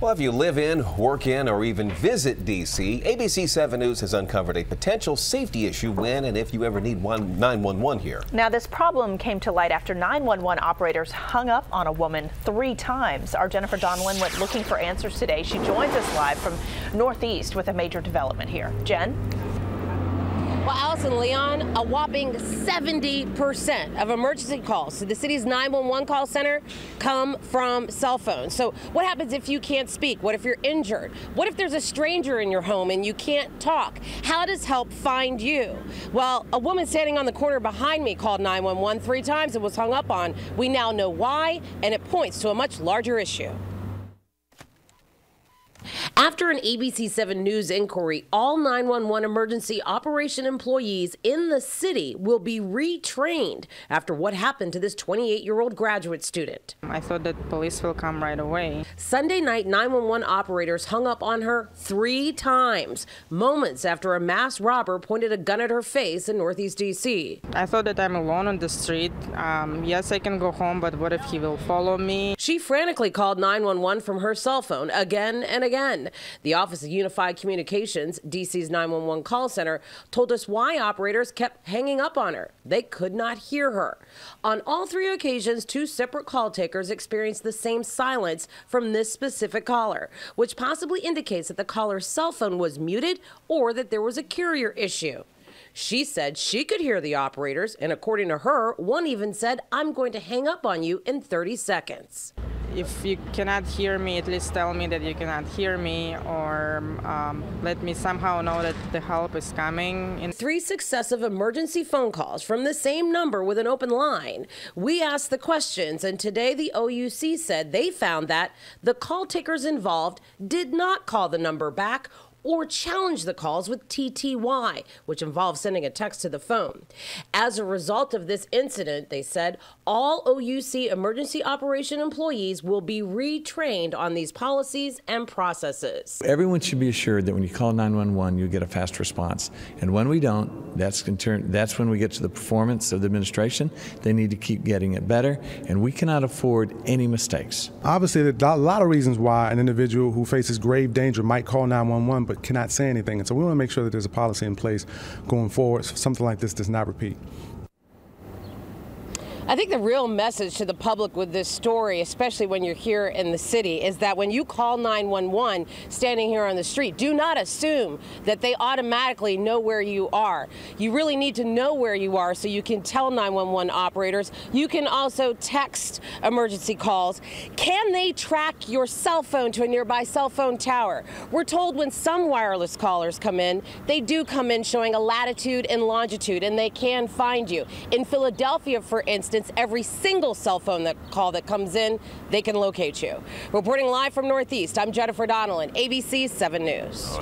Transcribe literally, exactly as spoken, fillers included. Well, if you live in, work in, or even visit D C, A B C seven News has uncovered a potential safety issue when and if you ever need nine one one here. Now, this problem came to light after nine one one operators hung up on a woman three times. Our Jennifer Donelan went looking for answers today. She joins us live from Northeast with a major development here. Jen? Well, Allison, Leon, a whopping seventy percent of emergency calls to the city's nine one one call center come from cell phones. So what happens if you can't speak? What if you're injured? What if there's a stranger in your home and you can't talk? How does help find you? Well, a woman standing on the corner behind me called nine one one three times and was hung up on. We now know why, and it points to a much larger issue. After an A B C seven News inquiry, all nine one one emergency operation employees in the city will be retrained after what happened to this twenty-eight-year-old graduate student. I thought that police will come right away. Sunday night, nine one one operators hung up on her three times, moments after a masked robber pointed a gun at her face in Northeast D C. I thought that I'm alone on the street. Um, yes, I can go home, but what if he will follow me? She frantically called nine one one from her cell phone again and again. Again, the Office of Unified Communications, D C's nine one one call center, told us why operators kept hanging up on her. They could not hear her. On all three occasions, two separate call takers experienced the same silence from this specific caller, which possibly indicates that the caller's cell phone was muted or that there was a carrier issue. She said she could hear the operators, and according to her, one even said, "I'm going to hang up on you in thirty seconds. If you cannot hear me, at least tell me that you cannot hear me, or um, let me somehow know that the help is coming." In three successive emergency phone calls from the same number with an open line, we asked the questions, and today the O U C said they found that the call takers involved did not call the number back or challenge the calls with T T Y, which involves sending a text to the phone. As a result of this incident, they said, all O U C emergency operation employees will be retrained on these policies and processes. Everyone should be assured that when you call nine one one, you get a fast response. And when we don't, that's, that's when we get to the performance of the administration. They need to keep getting it better, and we cannot afford any mistakes. Obviously, there are a lot of reasons why an individual who faces grave danger might call nine one one, but cannot say anything. And so we want to make sure that there's a policy in place going forward so something like this does not repeat. I think the real message to the public with this story, especially when you're here in the city, is that when you call nine one one standing here on the street, do not assume that they automatically know where you are. You really need to know where you are so you can tell nine one one operators. You can also text emergency calls. Can they track your cell phone to a nearby cell phone tower? We're told when some wireless callers come in, they do come in showing a latitude and longitude, and they can find you. In Philadelphia, for instance, every single cell phone that call that comes in, they can locate you. Reporting live from Northeast, I'm Jennifer Donelan, A B C seven News.